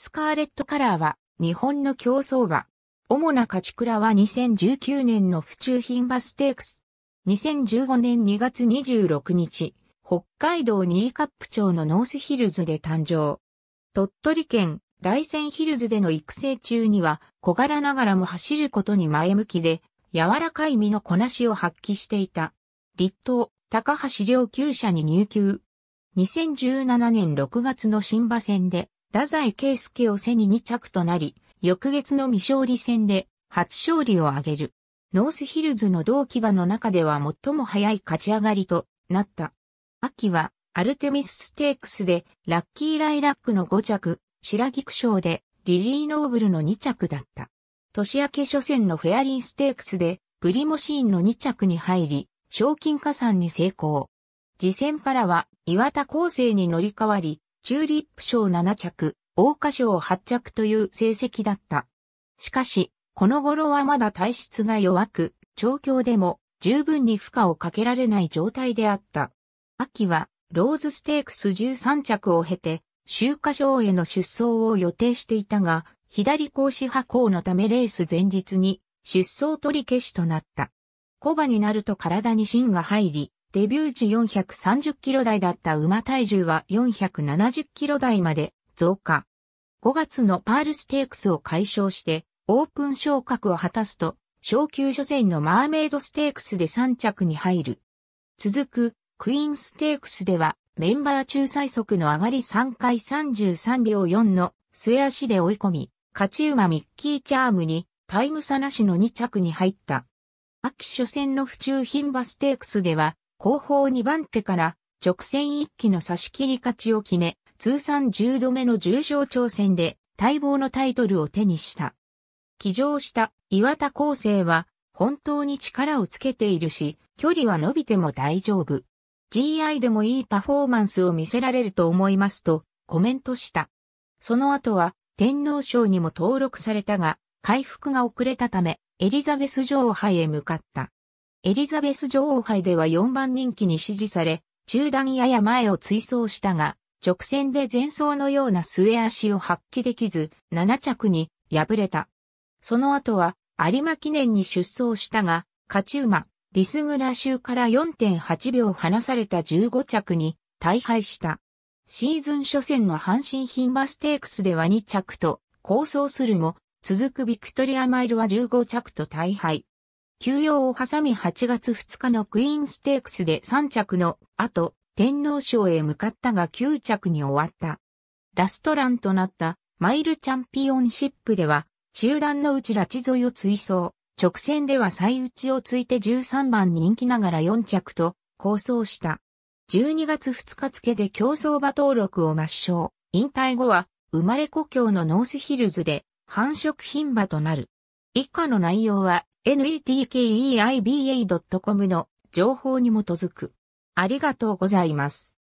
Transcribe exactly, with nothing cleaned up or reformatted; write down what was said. スカーレットカラーは日本の競走馬。主な勝ち鞍はにせんじゅうきゅうねんの府中牝馬ステークス。にせんじゅうごねんにがつにじゅうろくにち、北海道新冠町のノースヒルズで誕生。鳥取県大山ヒルズでの育成中には小柄ながらも走ることに前向きで、柔らかい身のこなしを発揮していた。栗東、高橋両厩舎に入厩。にせんじゅうななねんろくがつの新馬戦で、太宰圭介を背ににちゃくとなり、翌月の未勝利戦で初勝利を挙げる。ノースヒルズの同騎馬の中では最も早い勝ち上がりとなった。秋はアルテミスステークスでラッキーライラックのごちゃく、白菊賞でリリーノーブルのにちゃくだった。年明け初戦のフェアリーステークスでプリモシーンのにちゃくに入り、賞金加算に成功。次戦からは岩田康生に乗り換わり、チューリップ賞ななちゃく、桜花賞はっちゃくという成績だった。しかし、この頃はまだ体質が弱く、調教でも十分に負荷をかけられない状態であった。秋は、ローズステークスじゅうさんちゃくを経て、秋華賞への出走を予定していたが、左後肢跛行のためレース前日に出走取り消しとなった。小馬になると体に芯が入り、デビュー時よんひゃくさんじゅっキロ台だった馬体重はよんひゃくななじゅっキロ台まで増加。ごがつのパールステークスを快勝してオープン昇格を果たすと、昇級初戦のマーメイドステークスでさんちゃくに入る。続くクイーンステークスではメンバー中最速の上がりさんかいさんじゅうさんびょうよんの末足で追い込み、勝ち馬ミッキーチャームにタイム差なしのにちゃくに入った。秋初戦の府中牝馬ステークスでは、後方にばんてから直線一騎の差し切り勝ちを決め、通算じゅうどめの重賞挑戦で待望のタイトルを手にした。騎乗した岩田康生は本当に力をつけているし、距離は伸びても大丈夫。ジーワン でもいいパフォーマンスを見せられると思いますとコメントした。その後は天皇賞にも登録されたが、回復が遅れたためエリザベス女王杯へ向かった。エリザベス女王杯ではよんばんにんきに支持され、中段やや前を追走したが、直線で前走のような末足を発揮できず、ななちゃくに敗れた。その後は、有馬記念に出走したが、勝ち馬、リスグラ州から よんてんはちびょう離されたじゅうごちゃくに大敗した。シーズン初戦の阪神牝馬ステークスではにちゃくと、好走するも、続くビクトリアマイルはじゅうごちゃくと大敗。休養を挟みはちがつふつかのクイーンステークスでさんちゃくの後、天皇賞へ向かったがきゅうちゃくに終わった。ラストランとなったマイルチャンピオンシップでは、中段のうちラチ沿いを追走、直線では最内をついてじゅうさんばんにんきながらよんちゃくと、好走した。じゅうにがつふつか付で競走馬登録を抹消、引退後は、生まれ故郷のノースヒルズで、繁殖牝馬となる。以下の内容は、ネットケイバドットコム の情報に基づく。ありがとうございます。